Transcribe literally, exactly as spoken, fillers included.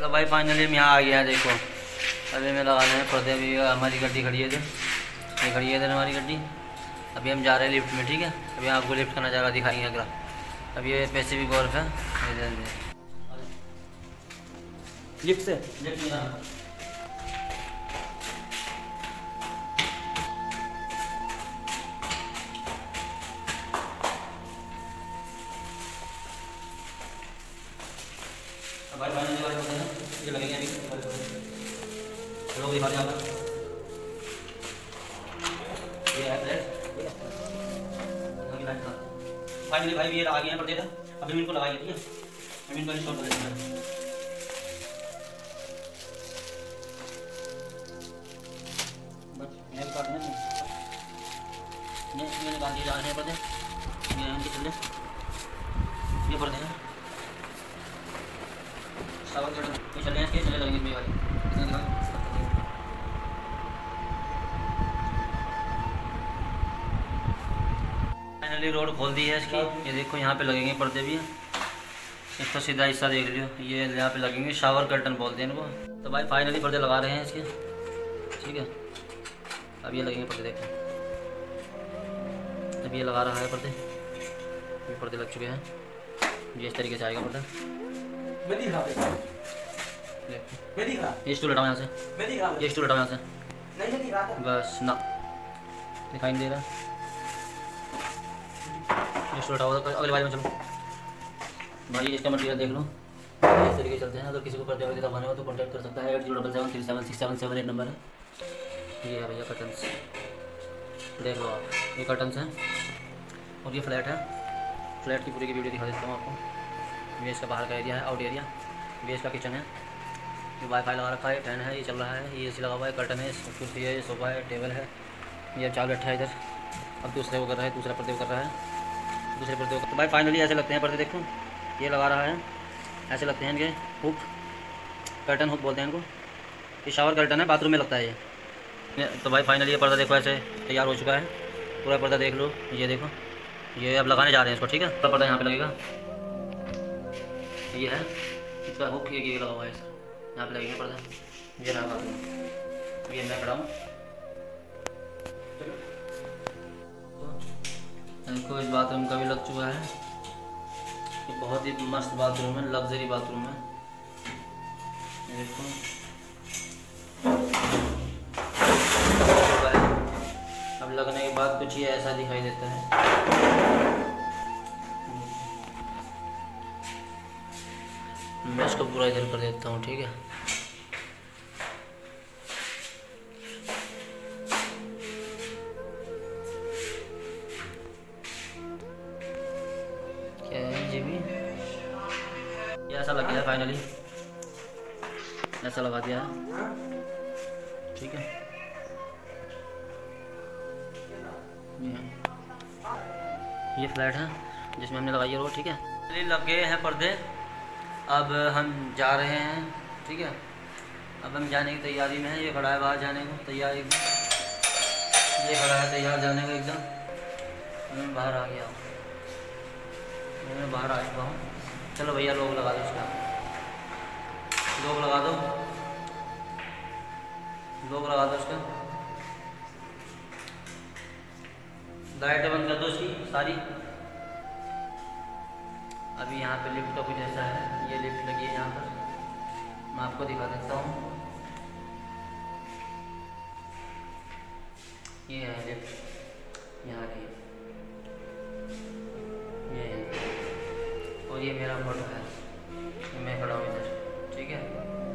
तो भाई फाइनली हम यहाँ आ गया। देखो अभी मैं लगाने हैं पर्दे। अभी हमारी गड्डी खड़ी है इधर, ये खड़ी है इधर हमारी गड्डी। अभी हम जा रहे हैं लिफ्ट में, ठीक है। अभी आपको लिफ्ट का नज़ारा दिखाएंगे अगला। अब ये पैसिफिक गोल्फ है, लिफ्ट से लिफ्ट भाई बारे बारे बारे हैं। ये लगेंगे लोग दिखा फाइनली भाई ये आ गया पर देता। अभी इनको लगाइए, ठीक है। अभी इनको इंस्टॉल कर देते हैं। फाइनली रोड खोल दी है इसकी। ये देखो यहाँ पे लगेंगे पर्दे भी। इसका सीधा हिस्सा देख लियो, ये यहाँ पे लगेंगे शावर कर्टन बोलते हैं इनको। तो भाई फाइनली पर्दे लगा रहे हैं इसके, ठीक है। अब ये लगेंगे पर्दे, देखो अब ये लगा रहा है पर्दे। ये पर्दे लग चुके हैं, ये इस तरीके से आएगा पर्दा। ये स्टूल हटाओ यहाँ से, ये स्टूल हटाओ यहाँ से। बस ना दिखाई नहीं दे रहा। ये स्टूल हटाओ, अगले बारी में चलो भाई। इसका मटेरियल देख लो, इस तरीके चलते हैं। अगर किसी को पर्दे वगैरह बनवाना हो तो कॉन्टैक्ट कर सकता है। Eight zero double seven three seven six seven seven eight number है। ये है भैया कर्टन्स, देख लो आप। ये कर्टन्स हैं और ये फ्लैट है। फ्लैट की पूरी की वीडियो दिखा देता हूँ आपको। ये इसका बाहर का एरिया है, आउट एरिया। ये इसका किचन है। ये वाईफाई लगा रखा है, फैन है, ये चल रहा है। ये एसी लगा हुआ है, कर्टन है, कुर्सी है, सोफा है, टेबल है। ये अब चार बैठा है इधर। अब दूसरे को कर रहा है, दूसरा पर्दे को कर रहा है, दूसरे पर्दे को। तो भाई फाइनली ऐसे लगते हैं पर्दे, देखो ये लगा रहा है। ऐसे लगते हैं इनके हुक, कर्टन हुक बोलते हैं इनको। ये शावर कर्टन है, बाथरूम में लगता है ये। तो भाई फाइनली ये पर्दा देखो ऐसे तैयार हो चुका है। पूरा पर्दा देख लो, ये देखो। ये अब लगाने जा रहे हैं इसको, ठीक है। पूरा पर्दा यहाँ पर लगेगा। ये है इसका हुक, ये लगा हुआ है, यहाँ पे लगेगा पर्दा। ये रहा बाथरूम, ये मैं खड़ा हूँ। इनको इस बाथरूम का भी लग चुका है। ये बहुत ही मस्त बाथरूम है, लग्जरी बाथरूम है। देखो अब लगने के बाद कुछ ये ऐसा दिखाई देता है। मैं इसको पूरा इधर कर देता हूँ, ठीक है। क्या है जी भी, ये ऐसा लग गया। फाइनली ऐसा लगा दिया, ठीक है। ये फ्लैट है जिसमें हमने लगाई है वो, ठीक है। लग गए हैं पर्दे, अब हम जा रहे हैं, ठीक है। अब हम जाने की तैयारी में हैं। ये खड़ा है बाहर जाने को तैयार एकदम। ये खड़ा है तैयार जाने को एकदम। मैं बाहर आ गया हूँ, मैं बाहर आ चुका हूँ। चलो भैया लोग लगा दो उसका, लोग लगा दो, लोग लगा दो उसका। लाइट बंद कर दो उसकी सारी। अभी यहाँ पे लिफ्ट का कुछ ऐसा है। ये लिफ्ट लगी है यहाँ पर, मैं आपको दिखा देता हूँ। ये है लिफ्ट यहाँ की, ये है। और ये मेरा फोटो है, मैं खड़ा हूँ इधर, ठीक है।